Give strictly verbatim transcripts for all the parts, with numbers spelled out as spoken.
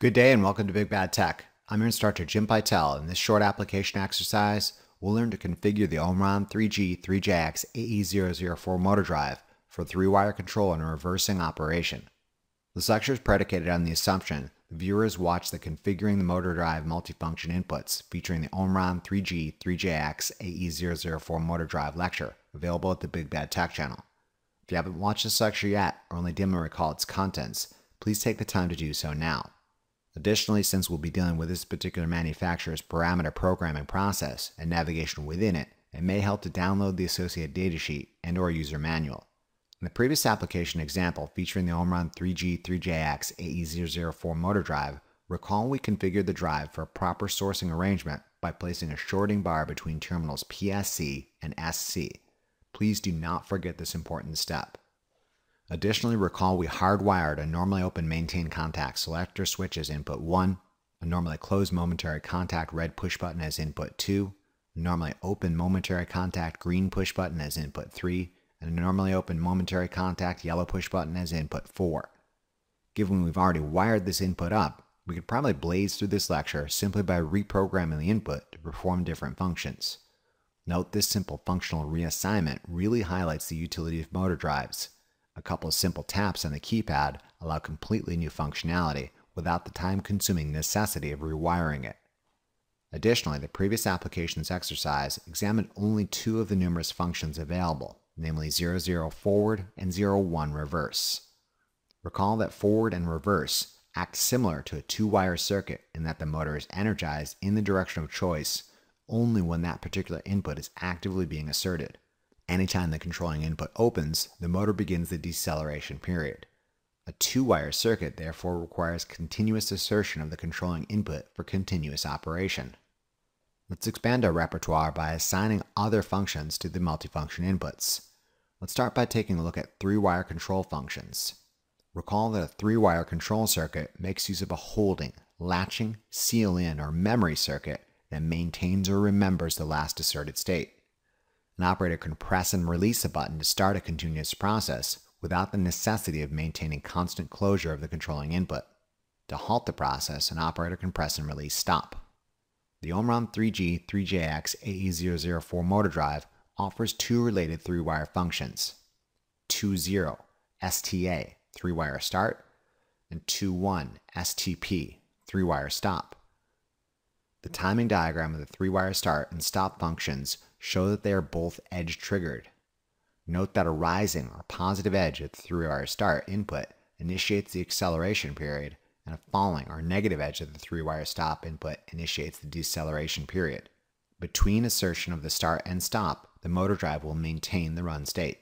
Good day and welcome to Big Bad Tech. I'm your instructor Jim Pytel. In this short application exercise, we'll learn to configure the Omron three G three J X A E zero zero four motor drive for three-wire control in a reversing operation. This lecture is predicated on the assumption the viewers watch the Configuring the Motor Drive Multifunction Inputs featuring the Omron three G three J X A E zero zero four motor drive lecture available at the Big Bad Tech channel. If you haven't watched this lecture yet or only dimly recall its contents, please take the time to do so now. Additionally, since we'll be dealing with this particular manufacturer's parameter programming process and navigation within it, it may help to download the associated datasheet and or user manual. In the previous application example featuring the Omron three G three J X A E zero zero four motor drive, recall we configured the drive for a proper sourcing arrangement by placing a shorting bar between terminals P S C and S C. Please do not forget this important step. Additionally, recall we hardwired a normally open maintain contact selector switch as input one, a normally closed momentary contact red push button as input two, a normally open momentary contact green push button as input three, and a normally open momentary contact yellow push button as input four. Given we've already wired this input up, we could probably blaze through this lecture simply by reprogramming the input to perform different functions. Note this simple functional reassignment really highlights the utility of motor drives. A couple of simple taps on the keypad allow completely new functionality without the time-consuming necessity of rewiring it. Additionally, the previous application's exercise examined only two of the numerous functions available, namely zero zero forward and zero one reverse. Recall that forward and reverse act similar to a two-wire circuit in that the motor is energized in the direction of choice only when that particular input is actively being asserted. Anytime the controlling input opens, the motor begins the deceleration period. A two-wire circuit therefore requires continuous assertion of the controlling input for continuous operation. Let's expand our repertoire by assigning other functions to the multifunction inputs. Let's start by taking a look at three-wire control functions. Recall that a three-wire control circuit makes use of a holding, latching, seal-in, or memory circuit that maintains or remembers the last asserted state. An operator can press and release a button to start a continuous process without the necessity of maintaining constant closure of the controlling input. To halt the process, an operator can press and release stop. The Omron three G three J X A E zero zero four motor drive offers two related three-wire functions, two zero, S T A, three-wire start, and two one, S T P, three-wire stop. The timing diagram of the three-wire start and stop functions show that they are both edge triggered. Note that a rising or positive edge at the three-wire start input initiates the acceleration period, and a falling or negative edge at the three-wire stop input initiates the deceleration period. Between assertion of the start and stop, the motor drive will maintain the run state.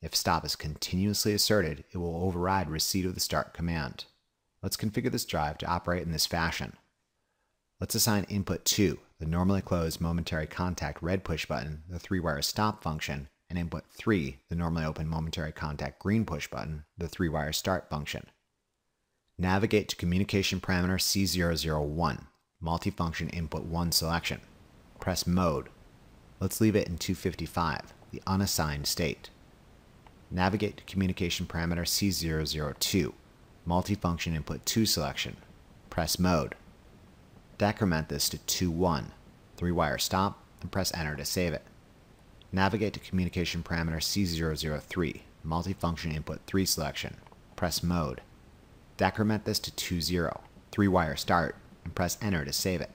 If stop is continuously asserted, it will override receipt of the start command. Let's configure this drive to operate in this fashion. Let's assign input two, the normally closed momentary contact red push button, the three-wire stop function, and input three, the normally open momentary contact green push button, the three-wire start function. Navigate to communication parameter C zero zero one, multifunction input one selection. Press mode. Let's leave it in two fifty-five, the unassigned state. Navigate to communication parameter C zero zero two, multifunction input two selection. Press mode. Decrement this to two one, three-wire stop, and press enter to save it. Navigate to communication parameter C zero zero three, multifunction input three selection, press mode. Decrement this to two zero, three-wire start, and press enter to save it.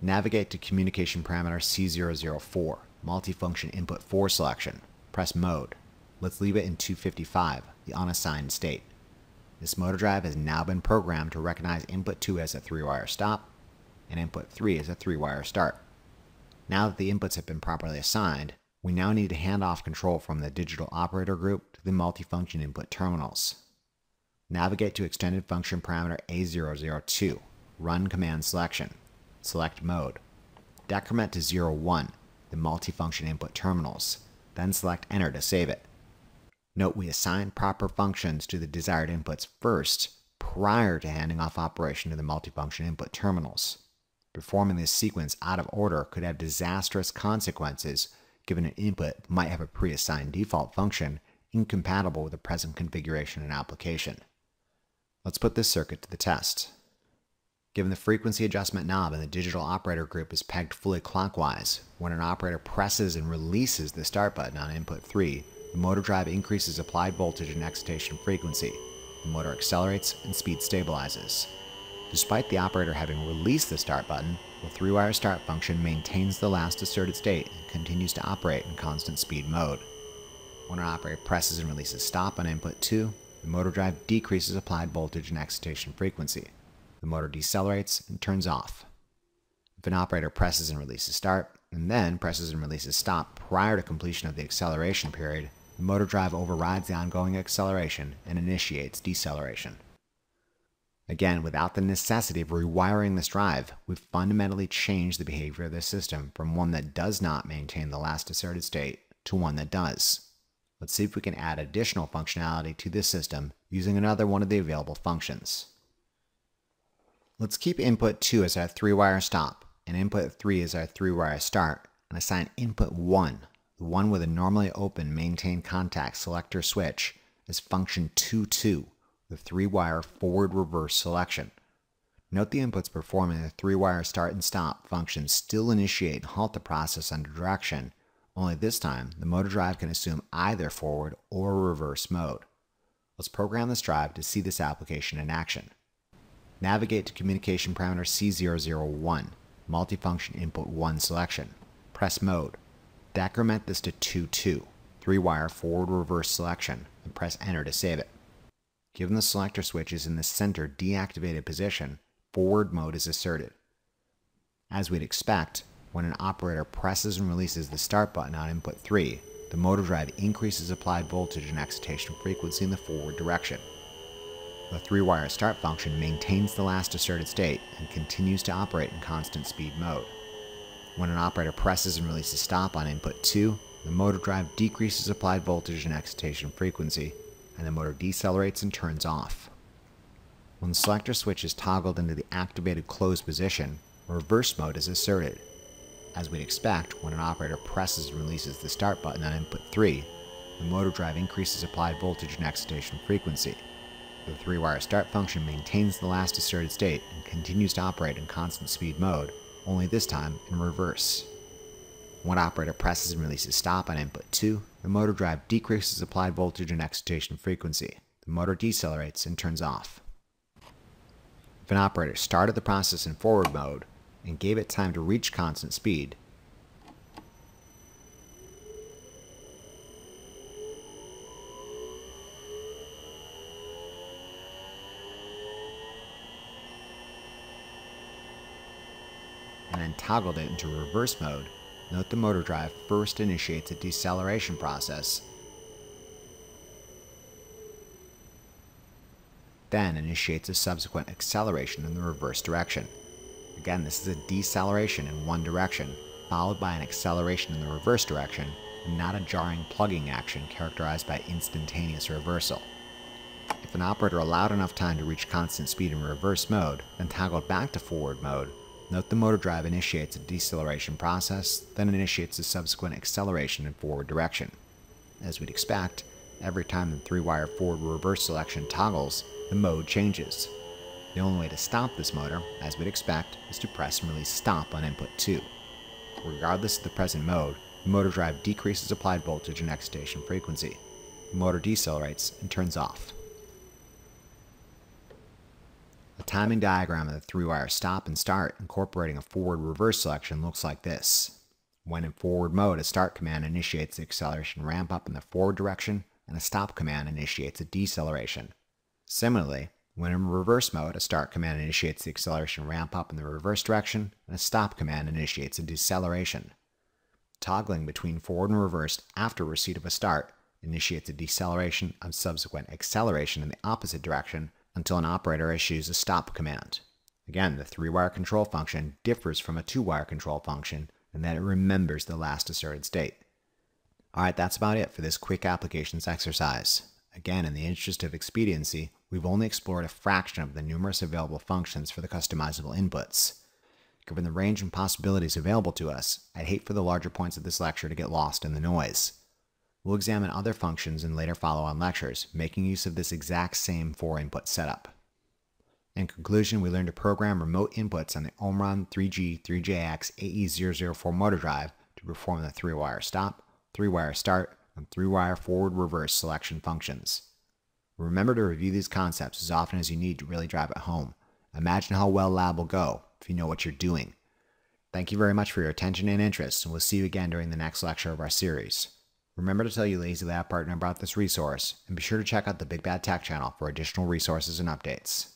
Navigate to communication parameter C zero zero four, multifunction input four selection, press mode. Let's leave it in two fifty-five, the unassigned state. This motor drive has now been programmed to recognize input two as a three-wire stop and input three as a three-wire start. Now that the inputs have been properly assigned, we now need to hand off control from the digital operator group to the multifunction input terminals. Navigate to extended function parameter A zero zero two, run command selection, select mode. Decrement to zero one, the multifunction input terminals, then select enter to save it. Note we assign proper functions to the desired inputs first prior to handing off operation to the multifunction input terminals. Performing this sequence out of order could have disastrous consequences given an input that might have a pre-assigned default function incompatible with the present configuration and application. Let's put this circuit to the test. Given the frequency adjustment knob in the digital operator group is pegged fully clockwise, when an operator presses and releases the start button on input three, the motor drive increases applied voltage and excitation frequency. The motor accelerates and speed stabilizes. Despite the operator having released the start button, the three-wire start function maintains the last asserted state and continues to operate in constant speed mode. When an operator presses and releases stop on input two, the motor drive decreases applied voltage and excitation frequency. The motor decelerates and turns off. If an operator presses and releases start, and then presses and releases stop prior to completion of the acceleration period, the motor drive overrides the ongoing acceleration and initiates deceleration. Again, without the necessity of rewiring this drive, we've fundamentally changed the behavior of this system from one that does not maintain the last asserted state to one that does. Let's see if we can add additional functionality to this system using another one of the available functions. Let's keep input two as our three-wire stop, and input three as our three-wire start, and assign input one, the one with a normally open maintain contact selector switch, as function two two, the three-wire forward reverse selection. Note the inputs performing the three-wire start and stop functions still initiate and halt the process under direction. Only this time, the motor drive can assume either forward or reverse mode. Let's program this drive to see this application in action. Navigate to communication parameter C zero zero one, multifunction input one selection. Press mode. Decrement this to two two, three-wire forward reverse selection, and press enter to save it. Given the selector switch is in the center deactivated position, forward mode is asserted. As we'd expect, when an operator presses and releases the start button on input three, the motor drive increases applied voltage and excitation frequency in the forward direction. The three-wire start function maintains the last asserted state and continues to operate in constant speed mode. When an operator presses and releases stop on input two, the motor drive decreases applied voltage and excitation frequency, and the motor decelerates and turns off. When the selector switch is toggled into the activated closed position, reverse mode is asserted. As we'd expect, when an operator presses and releases the start button on input three, the motor drive increases applied voltage and excitation frequency. The three-wire start function maintains the last asserted state and continues to operate in constant speed mode, only this time in reverse. When operator presses and releases stop on input two, the motor drive decreases applied voltage and excitation frequency. The motor decelerates and turns off. If an operator started the process in forward mode and gave it time to reach constant speed, and then toggled it into reverse mode, note the motor drive first initiates a deceleration process, then initiates a subsequent acceleration in the reverse direction. Again, this is a deceleration in one direction, followed by an acceleration in the reverse direction, and not a jarring plugging action characterized by instantaneous reversal. If an operator allowed enough time to reach constant speed in reverse mode, then toggled back to forward mode, note the motor drive initiates a deceleration process, then initiates a subsequent acceleration in forward direction. As we'd expect, every time the three-wire forward reverse selection toggles, the mode changes. The only way to stop this motor, as we'd expect, is to press and release stop on input two. Regardless of the present mode, the motor drive decreases applied voltage and excitation frequency. The motor decelerates and turns off. A timing diagram of the three-wire stop and start incorporating a forward reverse selection looks like this. When in forward mode, a start command initiates the acceleration ramp up in the forward direction, and a stop command initiates a deceleration. Similarly, when in reverse mode, a start command initiates the acceleration ramp up in the reverse direction, and a stop command initiates a deceleration. Toggling between forward and reverse after receipt of a start initiates a deceleration and subsequent acceleration in the opposite direction, until an operator issues a stop command. Again, the three-wire control function differs from a two-wire control function in that it remembers the last asserted state. Alright, that's about it for this quick applications exercise. Again, in the interest of expediency, we've only explored a fraction of the numerous available functions for the customizable inputs. given the range and possibilities available to us, I'd hate for the larger points of this lecture to get lost in the noise. We'll examine other functions in later follow-on lectures, making use of this exact same four-input setup. In conclusion, we learned to program remote inputs on the Omron three G three J X A E zero zero four motor drive to perform the three-wire stop, three-wire start, and three-wire forward-reverse selection functions. Remember to review these concepts as often as you need to really drive it home. Imagine how well lab will go if you know what you're doing. Thank you very much for your attention and interest, and we'll see you again during the next lecture of our series. Remember to tell your Lazy Lab partner about this resource, and be sure to check out the Big Bad Tech channel for additional resources and updates.